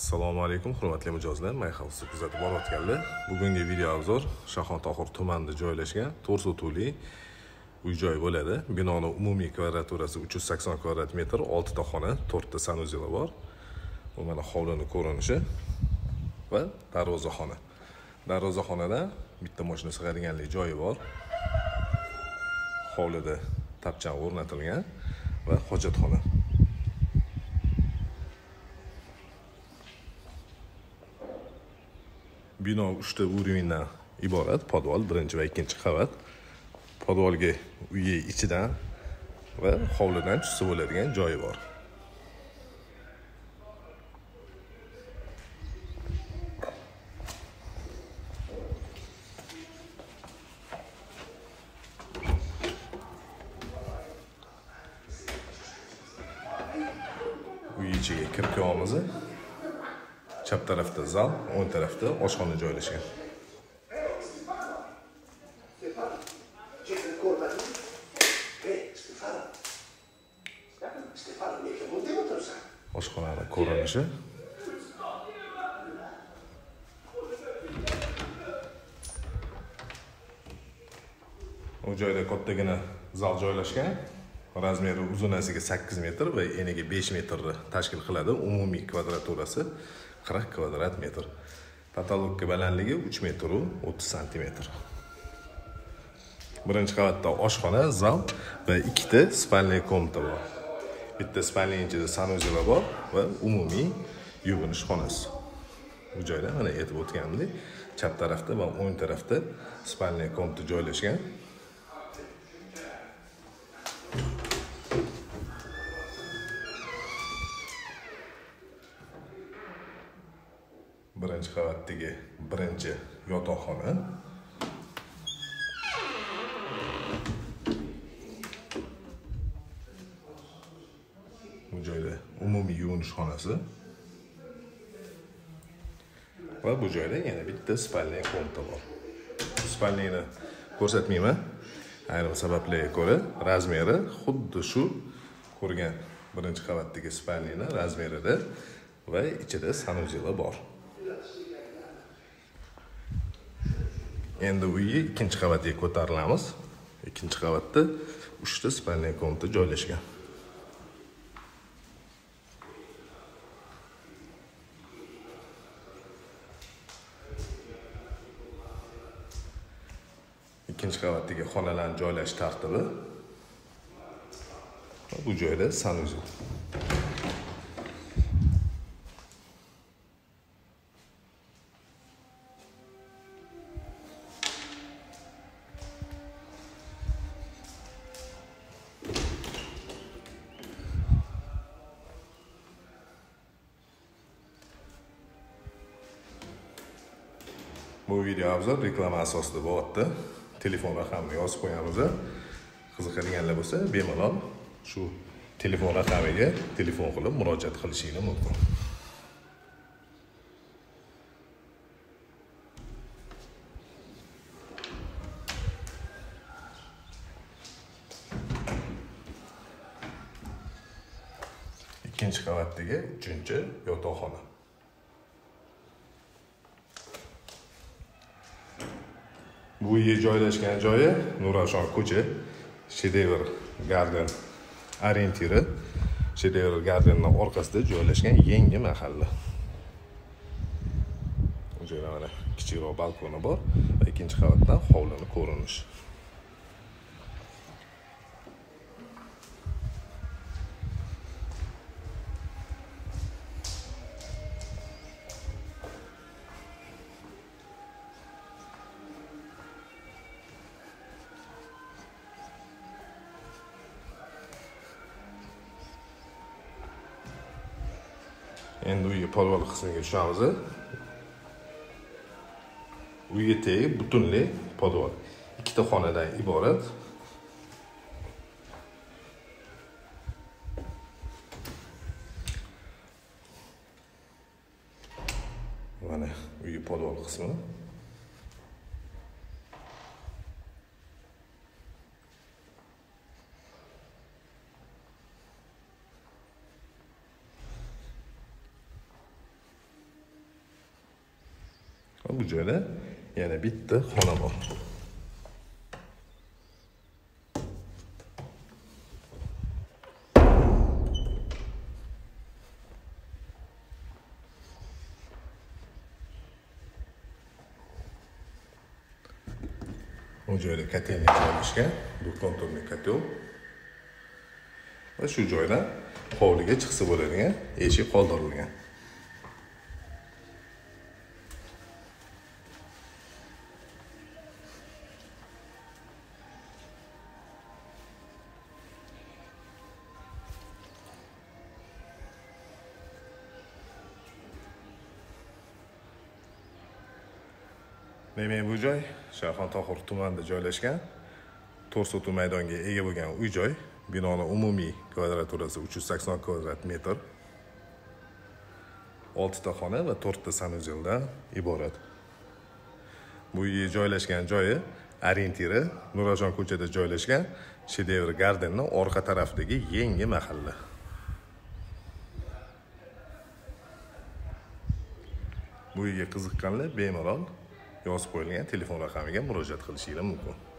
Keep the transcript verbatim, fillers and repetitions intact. Assalomu alaykum hurmatli mijozlar, mayxavsi kuzatib borayotganlar. Bugungi video obzor Shayxontohur tumanida joylashgan to'rt yuzli uy-joy bo'ladi. Binoning umumiy kvadraturasi uch yuz sakson kvadrat metr, olti ta xona, to'rt ta sanuzeli bor. Bu mana hovlining ko'rinishi va darvozaxona. Darvozaxonada bitta mashina sig'adiganlik joyi bor. Hovlida tapchan o'rnatilgan va hojatxona. Bino uchta urindan iborat, podval birinchi va ikkinchi qavat. Podvalga uyi ichidan va hovlidan tushib bo'ladigan joyi bor. Uy ichiga kirib kelamiz. Chap tarafda zal, o'ng tarafda oshxona joylashgan. Oshxonani ko'rinishi. Bu joyda kattagina zal joylashgan. Razmeri uzunasiga sakkiz metr va eniga besh metrni tashkil qiladi. Umumiy kvadraturasi qirq kvadrat metr. Patologga balandligi uch metr va o'ttiz santimetr. Birinchi qavatda oshxona, zal va ikki ta spalniy komnata bor. Bitta spalniy ichida sanuzel bor va umumiy yuvinish xonasi. Bu joyda mana aytib o'tganimdek, chap tarafda va o'ng tarafda spalniy komnata joylashgan. Birinchi qavatdagi birinchi yotoqxona. Bu joyda umumiy yuvinish xonasi va bu joyda yana bitta spalniy komnata bor. Spalniyni ko'rsatmayman. Ayrim sabablarga ko'ra razmeri xuddi shu ko'rgan birinchi qavatdagi spalniyni razmerida va ichida sanuzeli bor. Endi uyni ikkinchi qavatga ko'tarilamiz. Ikkinchi qavatda uch ta spalniy komnata joylashgan. Ikkinchi qavatdagi xonalarni joylash tartibi. Bu joyda sanuzel. Bu video obzor reklama asosida bo'lyapti. Telefon raqamini yozib qo'yamiz. Qiziqadiganlar bo'lsa, bemalol shu telefon raqamiga telefon qilib murojaat qilishingiz mumkin. Ikkinchi qavatdagi uchinchi yotoqxona. Bu yer joylashgan joyi Nurafshon ko'cha, Shedevr Garden orientiri, Shedevr Gardenning orqasida joylashgan yangi mahalla. Bu joyda mana kichikroq balkoni bor va ikkinchi qavatdan hovlining ko'rinishi. Endi uyi polvon qismiga tushamiz. Uyi tegib butunlay podvol. Ikkita xonadan iborat. Mana uyi podvol qismi. Bu joyda yana bitta xona bor. O joyda kotelnik joylashgan, bu konturli kotel. Va shu joydan hovliga chiqsa bo'ladigan eshik qoldirilgan. Demek bu joy Shayxontohur tumanida joylashgan to'rt yuz maydonga ega bo'lgan uy joy. Binonun umumiy kvadraturasi uch yuz sakson kvadrat metr. olti ta xona va to'rt ta sanuzeldan iborat. Bu joylashgan joyi orientiri Nurajon ko'chada joylashgan Shedevr Gardenning orqa tarafidagi yangi mahalla. Bu yerga qiziqqanlar bemalol yozib qo'yilgan telefon raqamiga murojaat qilishingiz mumkin.